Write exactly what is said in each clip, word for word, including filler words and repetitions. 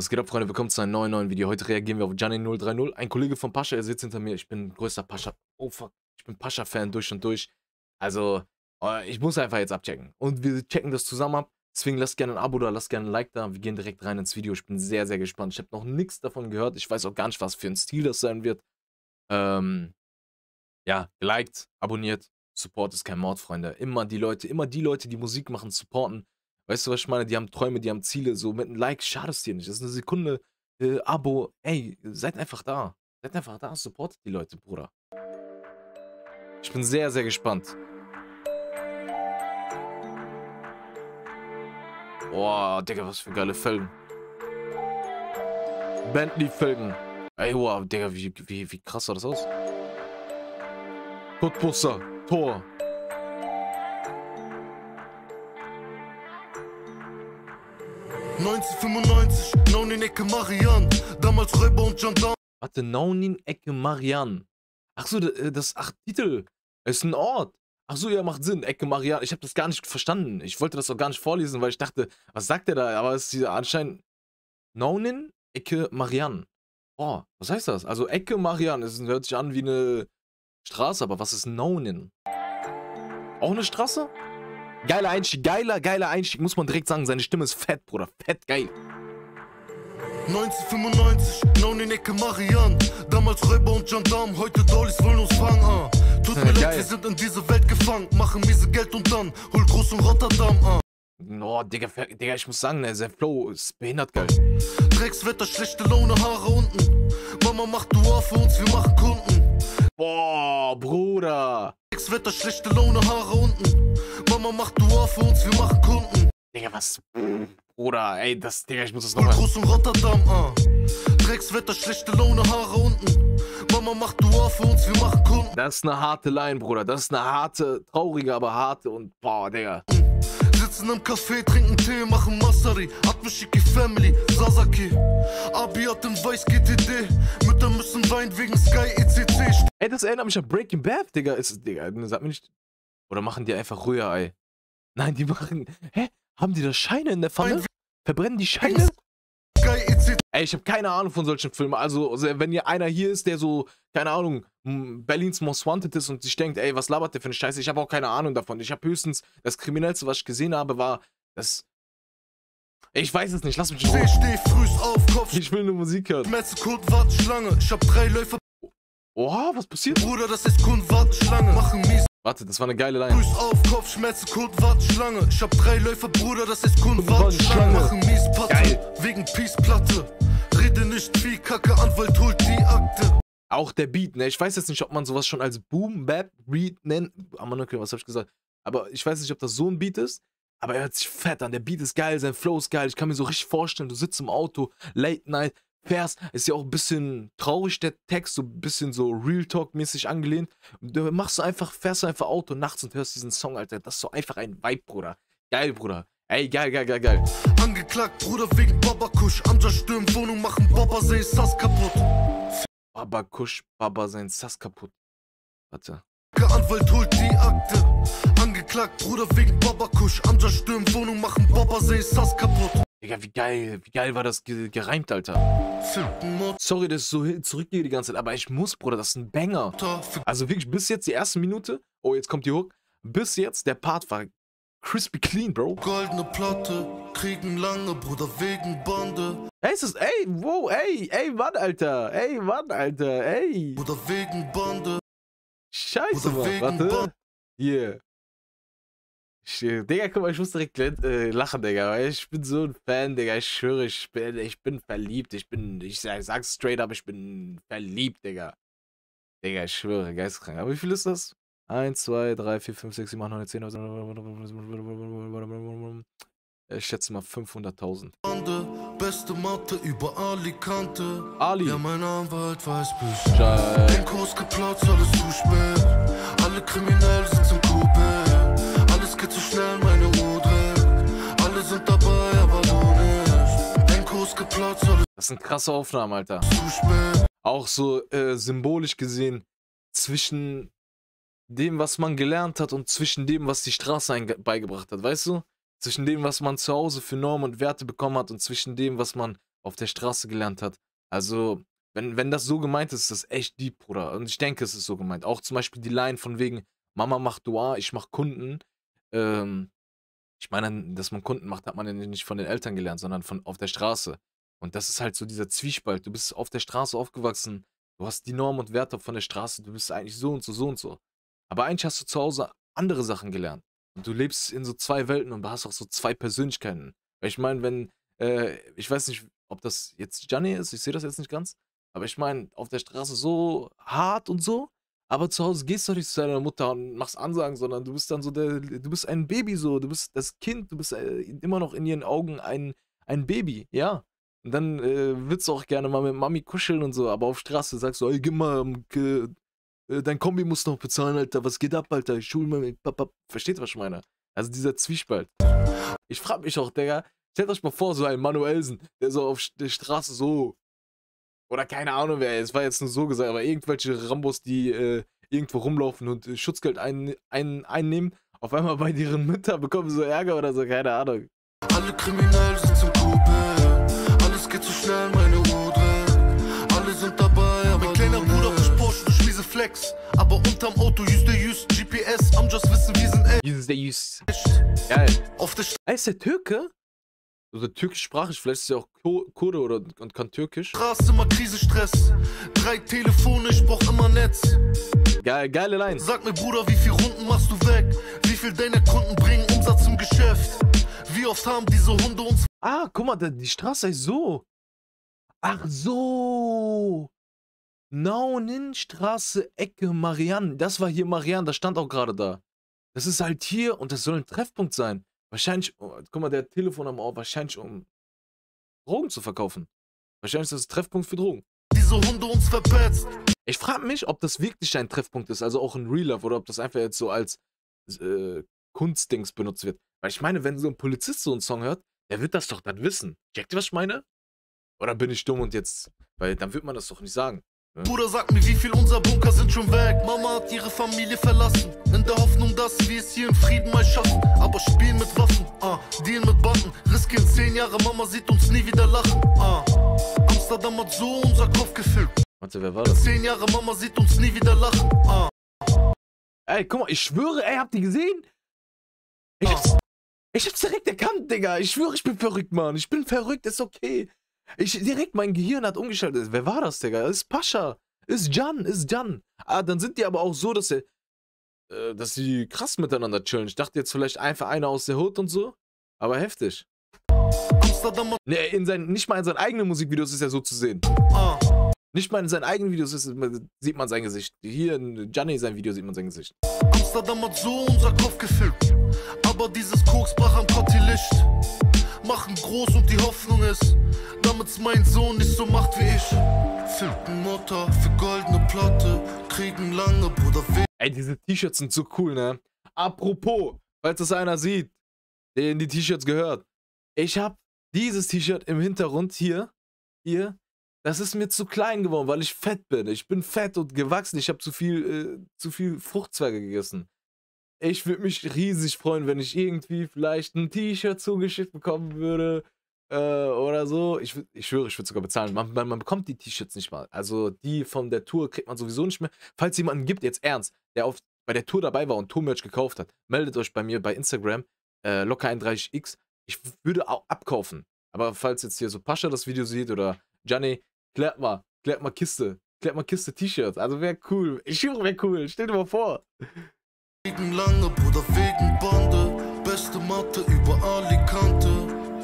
Was geht ab, Freunde? Willkommen zu einem neuen, neuen Video. Heute reagieren wir auf Janny null drei null. Ein Kollege von Pasha, er sitzt hinter mir. Ich bin größter Pasha. Oh fuck, ich bin Pasha-Fan durch und durch. Also, ich muss einfach jetzt abchecken. Und wir checken das zusammen ab. Deswegen lasst gerne ein Abo da, lasst gerne ein Like da. Wir gehen direkt rein ins Video. Ich bin sehr, sehr gespannt. Ich habe noch nichts davon gehört. Ich weiß auch gar nicht, was für ein Stil das sein wird. Ähm, ja, geliked, abonniert. Support ist kein Mord, Freunde. Immer die Leute, immer die Leute, die Musik machen, supporten. Weißt du, was ich meine? Die haben Träume, die haben Ziele. So mit einem Like schadest dir nicht. Das ist eine Sekunde. Äh, Abo. Ey, seid einfach da. Seid einfach da. Supportet die Leute, Bruder. Ich bin sehr, sehr gespannt. Boah, Digga, was für geile Felgen. Bentley-Felgen. Ey, wow, Digga, wie, wie, wie krass sah das aus? Kuttbuster, Tor. neunzehnhundertfünfundneunzig, Naunin Ecke Marianne, damals Räuber und Gendarme. Warte, Naunin Ecke Marianne. Ach so, das acht Titel. Es ist ein Ort. Ach so, ja, macht Sinn. Ecke Marianne. Ich habe das gar nicht verstanden. Ich wollte das auch gar nicht vorlesen, weil ich dachte, was sagt der da? Aber es ist anscheinend Naunin Ecke Marianne. Boah, was heißt das? Also Ecke Marianne, es hört sich an wie eine Straße, aber was ist Naunin? Auch eine Straße? Geiler Einstieg, geiler, geiler Einstieg, muss man direkt sagen, seine Stimme ist fett, Bruder, fett geil. neunzehnhundertfünfundneunzig, Naunin Ecke Marianne, damals Räuber und Gendarme, heute Dollies wollen uns fangen, ah. Tut mir leid, wir sind in diese Welt gefangen, machen miese Geld und dann, hol groß und Rotterdam, ah. Oh, Digga, Digga, ich muss sagen, der Flow ist behindert geil. Dreckswetter, schlechte Laune, Haare unten, Mama macht Dua für uns, wir machen Kunden. Boah, Bruder. Dreckswetter, schlechte Laune, Haare unten. Mama macht Dua für uns, wir machen Kunden. Digga, was? Bruder, ey, das, Digga, ich muss das nochmal. Groß und Rotterdam, ah. Dreckswetter, schlechte Laune, Haare unten. Mama macht Dua für uns, wir machen Kunden. Das ist eine harte Line, Bruder. Das ist eine harte, traurige, aber harte und boah, Digga. Sitzen im Café, trinken Tee, machen Masari. Atmishiki Family, Sasaki. Abi hat den Weiß G T D. Mütter müssen weinen wegen Sky E C C. Ey, das erinnert mich an Breaking Bad, Digga. Ist, Digga, sag mir nicht. Oder machen die einfach Rührei? Nein, die machen... Hä? Haben die da Scheine in der Pfanne? Verbrennen die Scheine? Ey, ich habe keine Ahnung von solchen Filmen. Also, wenn hier einer hier ist, der so, keine Ahnung, Berlins Most Wanted ist und sich denkt, ey, was labert der für eine Scheiße? Ich habe auch keine Ahnung davon. Ich habe höchstens... Das Kriminellste, was ich gesehen habe, war das... Ich weiß es nicht, lass mich... Steh, steh, frühst auf, Kopf. Ich will nur Musik hören. Ich hab drei Läufer... Oha, was passiert? Bruder, das ist Kundenwarteschlange. Machen mies. Warte, das war eine geile Line. Grüß auf, Kopfschmerzen, Kundenwarteschlange. Ich hab drei Läufer, Bruder, das ist Kundenwarteschlange. Machen mies Patte. Geil. Wegen Peace-Platte. Rede nicht viel, Kacke, Anwalt holt die Akte. Auch der Beat, ne? Ich weiß jetzt nicht, ob man sowas schon als Boom, Bap, Beat nennt. Aber okay, was hab ich gesagt? Aber ich weiß nicht, ob das so ein Beat ist. Aber er hört sich fett an. Der Beat ist geil, sein Flow ist geil. Ich kann mir so richtig vorstellen, du sitzt im Auto, Late Night. Vers ist ja auch ein bisschen traurig, der Text, so ein bisschen so Real Talk-mäßig angelehnt. Du machst du einfach, fährst du einfach Auto nachts und hörst diesen Song, Alter. Das ist so einfach ein Vibe, Bruder. Geil, Bruder. Ey, geil, geil, geil, geil. Angeklagt, Bruder, wegen Babakusch. Anja stürmt Wohnung, machen Baba sein Saz kaputt. Babakusch, Baba sein Saz kaputt. Warte. Anwalt holt die Akte. Angeklagt, Bruder, wegen Babakusch. Anja stürmt Wohnung, machen Baba sein Saz kaputt. Digga, wie geil, wie geil war das ge gereimt, Alter. Sorry, dass ich so zurückgehe die ganze Zeit, aber ich muss, Bruder, das ist ein Banger. Also wirklich, bis jetzt die erste Minute, oh, jetzt kommt die Hook, bis jetzt, der Part war crispy clean, Bro. Goldene Platte, kriegen lange, Bruder, wegen Bande. Ey, ist das, ey, wow, ey, ey, Mann, Alter, ey, Mann, Alter, ey. Bruder, wegen Bande. Scheiße, Mann, warte. Yeah. Digga, guck mal, ich muss direkt äh, lachen, Digga, weil ich bin so ein Fan, Digga, ich schwöre, ich bin, ich bin verliebt, ich bin, ich sag's straight up, ich bin verliebt, Digga. Digga, ich schwöre, geistkrank. Aber wie viel ist das? eins, zwei, drei, vier, fünf, sechs, sieben, acht, neun, zehn, ich schätze mal fünfhunderttausend. Beste Mathe über Alicante. Ali. Ja, mein Anwalt weiß Bescheid. Den Kurs geplatzt, alles zu spät. Alle Kriminellen sind im Coupé. Zu schnell meine Uhr dreht. Alle sind dabei, aber du nicht. Ein Kurs geplatzt. Das sind krasse Aufnahmen, Alter. Auch so äh, symbolisch gesehen zwischen dem, was man gelernt hat und zwischen dem, was die Straße beigebracht hat, weißt du? Zwischen dem, was man zu Hause für Normen und Werte bekommen hat und zwischen dem, was man auf der Straße gelernt hat. Also, wenn, wenn das so gemeint ist, ist das echt deep, Bruder. Und ich denke, es ist so gemeint. Auch zum Beispiel die Line von wegen, Mama macht Dua, ich mach Kunden. Ähm, ich meine, dass man Kunden macht, hat man ja nicht von den Eltern gelernt, sondern von auf der Straße. Und das ist halt so dieser Zwiespalt. Du bist auf der Straße aufgewachsen, du hast die Normen und Werte von der Straße, du bist eigentlich so und so, so und so. Aber eigentlich hast du zu Hause andere Sachen gelernt. Und du lebst in so zwei Welten und hast auch so zwei Persönlichkeiten. Weil ich meine, wenn, äh, ich weiß nicht, ob das jetzt Gianni ist, ich sehe das jetzt nicht ganz, aber ich meine, auf der Straße so hart und so, aber zu Hause gehst du doch nicht zu deiner Mutter und machst Ansagen, sondern du bist dann so, der, du bist ein Baby so, du bist das Kind, du bist äh, immer noch in ihren Augen ein, ein Baby, ja. Und dann äh, willst du auch gerne mal mit Mami kuscheln und so, aber auf Straße sagst du, ey, gib mal, äh, dein Kombi muss noch bezahlen, Alter, was geht ab, Alter, Schulmann, Papa, versteht was ich meine? Also dieser Zwiespalt. Ich frag mich auch, Digga, stellt euch mal vor, so ein Manuelsen, der so auf der Straße so, oder keine Ahnung wer, es war jetzt nur so gesagt, aber irgendwelche Rambos, die äh, irgendwo rumlaufen und äh, Schutzgeld ein, ein, einnehmen, auf einmal bei ihren Müttern bekommen so Ärger oder so, keine Ahnung. Alle Kriminellen sind zum Kumpel, alles geht zu schnell, meine Rudel, alle sind dabei, aber mein kleiner Bruder ist Porsche, du schmiese Flex, aber unterm Auto, use the use, G P S, am just wissen, wir sind echt. Use the use. Geil. Auf der Sch- ist der Türke? Oder also, türkischsprachig, vielleicht ist ja auch Kurde oder und kann türkisch. Straße, immer Krise, Stress. Drei Telefone, ich brauch immer Netz. Geil, geile Line. Sag mir, Bruder, wie viel Runden machst du weg? Wie viel deiner Kunden bringen Umsatz im Geschäft? Wie oft haben diese Hunde uns... Ah, guck mal, die Straße ist so. Ach so. Naunynstraße, Ecke, Marianne. Das war hier Marianne, das stand auch gerade da. Das ist halt hier und das soll ein Treffpunkt sein. Wahrscheinlich, oh, guck mal, der hat Telefon am Ohr, wahrscheinlich um Drogen zu verkaufen. Wahrscheinlich ist das Treffpunkt für Drogen. Diese Hunde uns verpetzt. Ich frage mich, ob das wirklich ein Treffpunkt ist, also auch in Real Life, oder ob das einfach jetzt so als äh, Kunstdings benutzt wird. Weil ich meine, wenn so ein Polizist so einen Song hört, der wird das doch dann wissen. Checkt ihr, was ich meine? Oder bin ich dumm und jetzt, weil dann wird man das doch nicht sagen. Ja. Bruder, sag mir, wie viel unser Bunker sind schon weg. Mama hat ihre Familie verlassen, in der Hoffnung, dass wir es hier in Frieden mal schaffen. Aber spielen mit Waffen, ah, dealen mit Button, riskieren zehn Jahre, Mama sieht uns nie wieder lachen, ah. Amsterdam hat so unser Kopf gefüllt. Warte, wer war das? Zehn Jahre, Mama sieht uns nie wieder lachen, ah. Ey, guck mal, ich schwöre, ey, habt ihr gesehen? Ich, ah. hab's, ich hab's direkt erkannt, Digga. Ich schwöre, ich bin verrückt, Mann. Ich bin verrückt, ist okay. Ich direkt, mein Gehirn hat umgeschaltet. Wer war das, Digga? Das ist Pasha. Ist Jan, ist Jan. Ah, dann sind die aber auch so, dass sie, äh, dass sie krass miteinander chillen. Ich dachte jetzt vielleicht einfach einer aus der Hood und so. Aber heftig. Nee, in seinen, nicht mal in seinen eigenen Musikvideos ist er so zu sehen. Nicht mal in seinen eigenen Videos ist, sieht man sein Gesicht. Hier in Gianni sein Video sieht man sein Gesicht. Amsterdam hat so unser Kopf gefüllt. Aber dieses Koks brach am Kotti Licht. Machen groß und die Hoffnung ist, damit's mein Sohn nicht so macht wie ich. Filten Mutter für goldene Platte, kriegen lange, Bruder. Ey, diese T-Shirts sind so cool, ne? Apropos, falls das einer sieht, der in die T-Shirts gehört. Ich hab dieses T-Shirt im Hintergrund hier, hier. Das ist mir zu klein geworden, weil ich fett bin. Ich bin fett und gewachsen. Ich habe zu viel, äh, zu viel Fruchtzwerge gegessen. Ich würde mich riesig freuen, wenn ich irgendwie vielleicht ein T-Shirt zugeschickt bekommen würde äh, oder so. Ich, ich schwöre, ich würde sogar bezahlen. Man, man, man bekommt die T-Shirts nicht mal. Also die von der Tour kriegt man sowieso nicht mehr. Falls jemanden gibt, jetzt ernst, der auf, bei der Tour dabei war und Tour-Merch gekauft hat, meldet euch bei mir bei Instagram, äh, locker einunddreißig x. Ich würde auch abkaufen. Aber falls jetzt hier so Pasha das Video sieht oder Gianni, klärt mal, klärt mal Kiste, klärt mal Kiste T-Shirts. Also wäre cool. Ich schwöre, wäre cool. Stell dir mal vor. Wegen lange, Bruder, wegen Bande, beste Mathe über Alicante,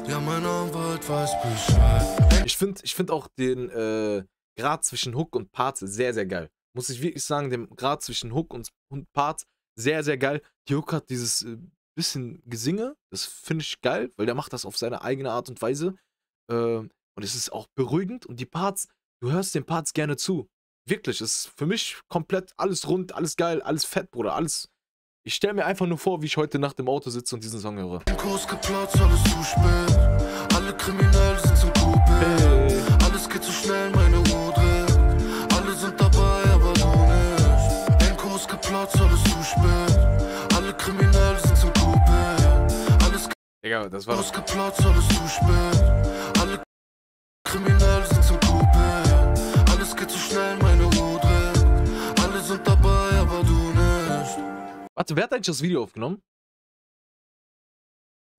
ja, mein Anwalt weiß Bescheid. Ich finde ich find auch den äh, Grad zwischen Hook und Parts sehr, sehr geil. Muss ich wirklich sagen, den Grad zwischen Hook und, und Parts sehr, sehr geil. Die Hook hat dieses äh, bisschen Gesinge, das finde ich geil, weil der macht das auf seine eigene Art und Weise. Äh, und es ist auch beruhigend und die Parts, du hörst den Parts gerne zu. Wirklich, es ist für mich komplett alles rund, alles geil, alles fett, Bruder, alles... Ich stelle mir einfach nur vor, wie ich heute Nacht im Auto sitze und diesen Song höre. Kurs geplatzt, alles zu spät. Alle Kriminellen sind zum Kumpel. Alles geht zu schnell, meine Rudel. Alle sind dabei, aber du nicht. Ein Kurs geplatzt, alles zu spät. Alle Kriminellen sind zum Kumpel. Alles. Digga, das war. Kurs geplatzt, alles zu spät. Alle. Kriminell sind zum Coupé. Alles geht zu schnell, meine Uhr dreht. Alle sind dabei, aber du nicht. Warte, wer hat eigentlich das Video aufgenommen?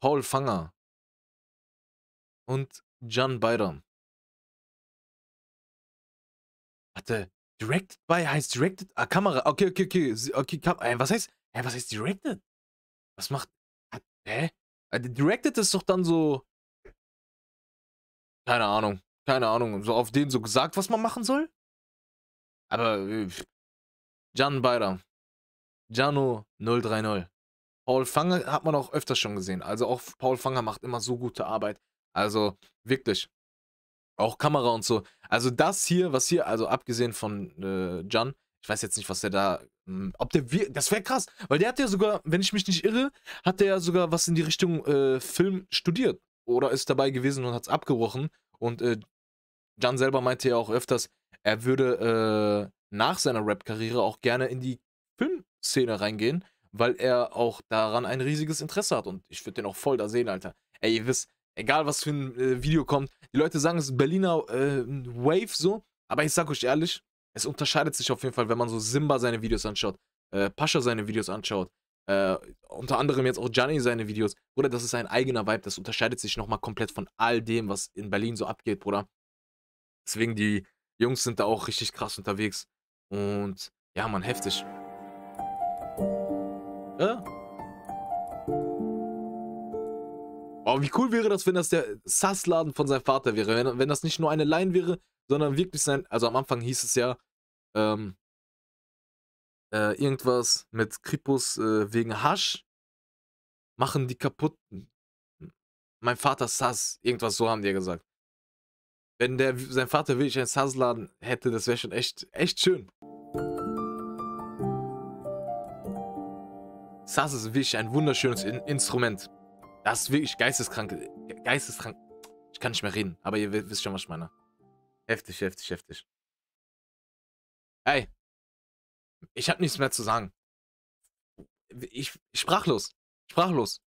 Paul Fanger. Und John Bider. Warte, Directed by heißt Directed? Ah, Kamera. Okay, okay, okay. okay kam äh, was heißt? Hä, äh, was heißt Directed? Was macht. Hä? Äh, directed ist doch dann so. Keine Ahnung. Keine Ahnung. So auf denen so gesagt, was man machen soll? Aber. Äh, John Bider. Jano null drei null. Paul Fanger hat man auch öfters schon gesehen. Also auch Paul Fanger macht immer so gute Arbeit. Also wirklich. Auch Kamera und so. Also das hier, was hier, also abgesehen von äh, John, ich weiß jetzt nicht, was der da, mh, ob der, das wäre krass, weil der hat ja sogar, wenn ich mich nicht irre, hat der ja sogar was in die Richtung äh, Film studiert oder ist dabei gewesen und hat es abgebrochen. Und äh, John selber meinte ja auch öfters, er würde äh, nach seiner Rap-Karriere auch gerne in die Filmszene reingehen, weil er auch daran ein riesiges Interesse hat. Und ich würde den auch voll da sehen, Alter. Ey, ihr wisst, egal was für ein äh, Video kommt, die Leute sagen, es ist Berliner äh, Wave so, aber ich sag euch ehrlich, es unterscheidet sich auf jeden Fall, wenn man so Simba seine Videos anschaut, äh, Pasha seine Videos anschaut, äh, unter anderem jetzt auch Gianni seine Videos, Bruder, das ist ein eigener Vibe, das unterscheidet sich nochmal komplett von all dem, was in Berlin so abgeht, Bruder. Deswegen, die Jungs sind da auch richtig krass unterwegs und ja, man, heftig. Ja. Oh, wie cool wäre das, wenn das der Saz-Laden von seinem Vater wäre, wenn, wenn das nicht nur eine Line wäre, sondern wirklich sein, also am Anfang hieß es ja, ähm, äh, irgendwas mit Kripos äh, wegen Hasch, machen die kaputt, mein Vater Saz, irgendwas so haben die ja gesagt. Wenn der, sein Vater wirklich einen Saz-Laden hätte, das wäre schon echt, echt schön. Saz ist wirklich ein wunderschönes In- Instrument. Das ist wirklich geisteskrank. Geisteskrank. Ich kann nicht mehr reden, aber ihr wisst schon, was ich meine. Heftig, heftig, heftig. Ey. Ich habe nichts mehr zu sagen. Ich, ich sprachlos. Sprachlos.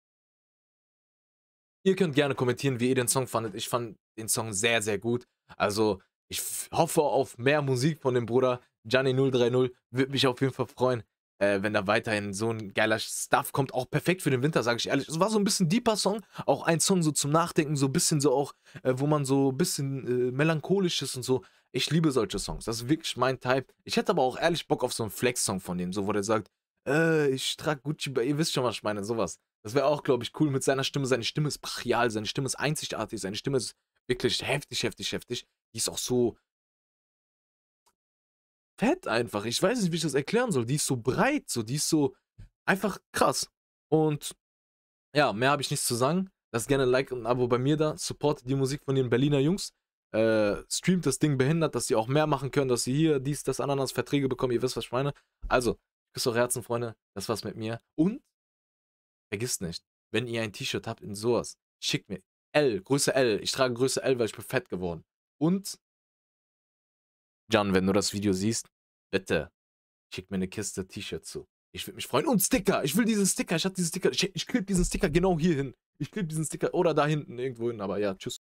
Ihr könnt gerne kommentieren, wie ihr den Song fandet. Ich fand den Song sehr, sehr gut. Also, ich hoffe auf mehr Musik von dem Bruder Janny null drei null. Würde mich auf jeden Fall freuen. Äh, wenn da weiterhin so ein geiler Stuff kommt, auch perfekt für den Winter, sage ich ehrlich. Es war so ein bisschen deeper Song, auch ein Song so zum Nachdenken, so ein bisschen so auch, äh, wo man so ein bisschen äh, melancholisch ist und so. Ich liebe solche Songs, das ist wirklich mein Type. Ich hätte aber auch ehrlich Bock auf so einen Flex-Song von dem, so wo der sagt, äh, ich trage Gucci, ihr wisst schon, was ich meine, sowas. Das wäre auch, glaube ich, cool mit seiner Stimme. Seine Stimme ist brachial, seine Stimme ist einzigartig, seine Stimme ist wirklich heftig, heftig, heftig. Die ist auch so fett einfach. Ich weiß nicht, wie ich das erklären soll. Die ist so breit, so, die ist so einfach krass. Und ja, mehr habe ich nichts zu sagen. Lasst gerne ein Like und ein Abo bei mir da. Supportet die Musik von den Berliner Jungs. Äh, streamt das Ding behindert, dass sie auch mehr machen können, dass sie hier dies, das, Ananas, Verträge bekommen. Ihr wisst, was ich meine. Also, küsst eure Herzen, Freunde. Das war's mit mir. Und vergisst nicht, wenn ihr ein T-Shirt habt in sowas, schickt mir L, Größe L. Ich trage Größe L, weil ich bin fett geworden. Und John, wenn du das Video siehst, bitte schick mir eine Kiste T-Shirt zu. Ich würde mich freuen. Und Sticker. Ich will diesen Sticker. Ich habe diesen Sticker. Ich, ich klebe diesen Sticker genau hier hin. Ich klebe diesen Sticker oder da hinten irgendwo hin. Aber ja, tschüss.